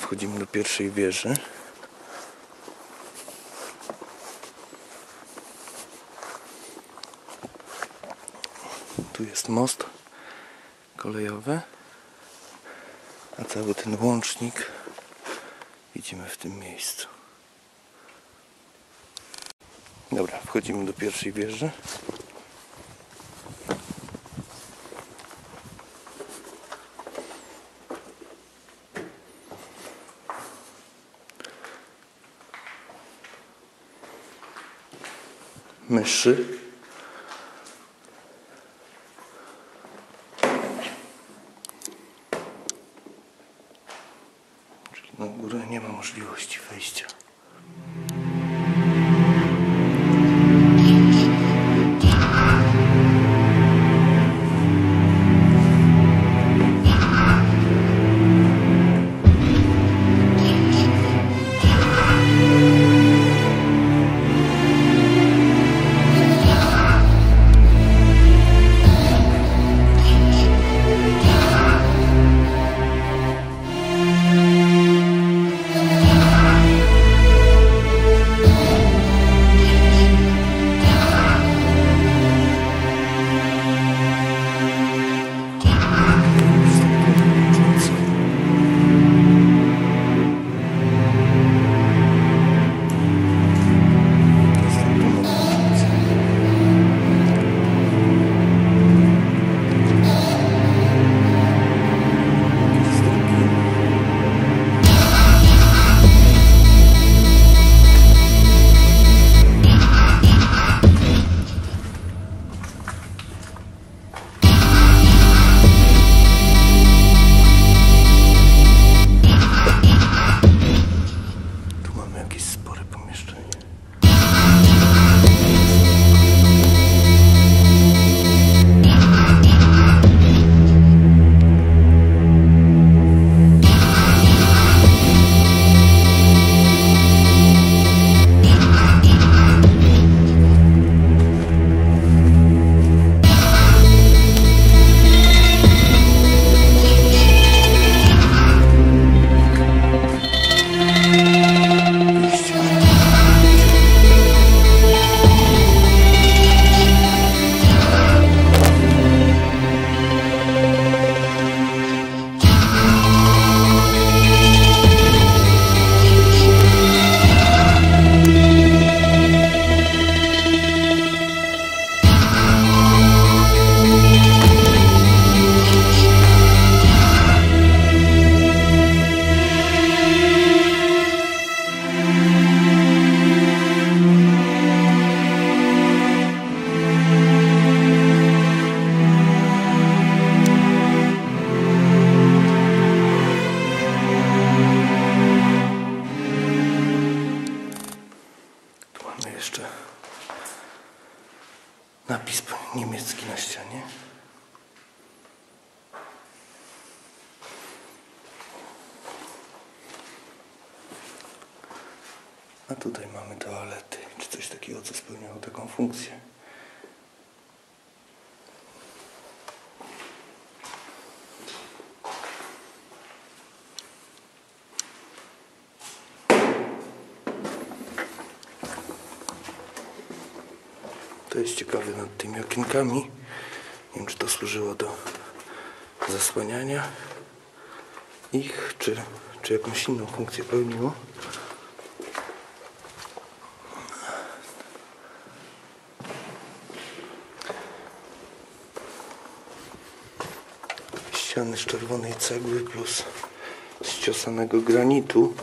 Dobra, wchodzimy do pierwszej wieży. Tu jest most kolejowy, a cały ten łącznik widzimy w tym miejscu. Dobra, wchodzimy do pierwszej wieży. Myszy. Czyli na górę nie ma możliwości wejścia. Napis niemiecki na ścianie. A tutaj mamy toalety, czy coś takiego, co spełniało taką funkcję. To jest ciekawe nad tymi okienkami. Nie wiem, czy to służyło do zasłaniania ich, czy jakąś inną funkcję pełniło. Ściany z czerwonej cegły plus z ciosanego granitu.